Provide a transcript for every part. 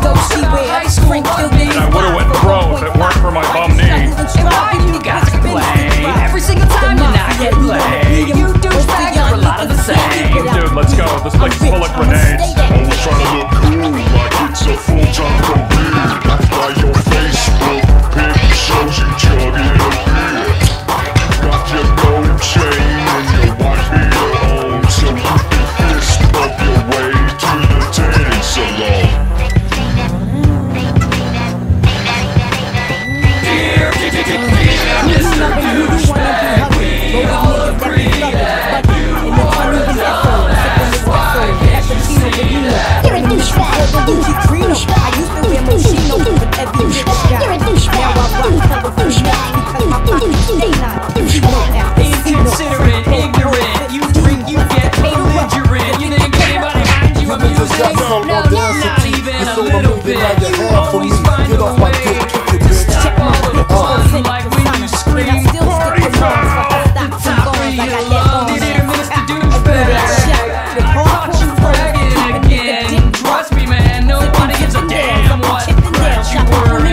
go, she wear high school. And I would have went pro if it weren't for my bum knee. And why you got to play? Every single time you not get laid. You do back up a lot of the same. Dude, let's go. This place is full of grenades. Always trying to look cool, like it's a full time computer. By your Facebook pic shows you chugging a beer. You got your gold chain and your watch be your own, so you can fist up your way to the tanning salon. Mr. Douchebag, we all agree that you are a dumbass. Why can't you see that? You're a douchebag. You're a douchebag. I used to wear Moschino, but that be a douchebag. You're a douchebag. Now I rock like a douchebag because my body ain't not a douchebag. Inconsiderate, ignorant, you drink, you get belligerent. You think anybody behind you up in your sex? No, not even a little bit. You always find a way to stop all the fun, like when you scream party foul. The top three you love, did you Mr. Douchebag? Caught you bragging again. Trust me, man, nobody gives a damn what class you were in.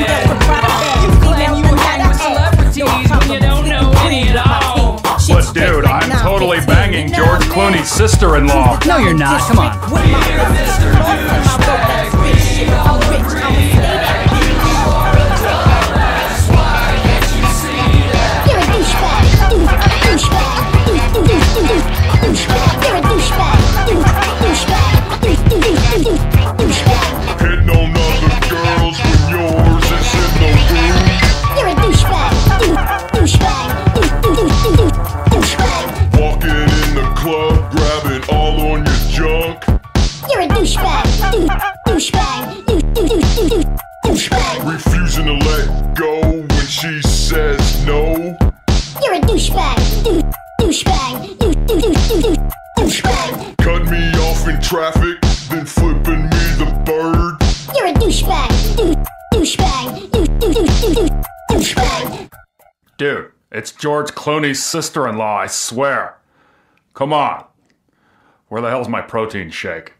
You claim you hang with celebrities when you don't know any at all. But dude, I'm totally banging George Clooney's sister-in-law. No, you're not. Come on. We're Mr. Douchebag. We all agree that you are a dumbass. Why can't you see that? You're a douchebag. You're a douchebag. Hitting on other girls when yours is in the room. You're a douchebag. Walking in the club, grabbing all on your junk. You're a douchebag. Refusing to let go when she says no. You're a douchebag. Cut me off in traffic, then flipping me the bird. You're a douchebag. Dude, it's George Clooney's sister-in-law, I swear. Come on. Where the hell's my protein shake?